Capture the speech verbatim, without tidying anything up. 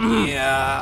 Yeah.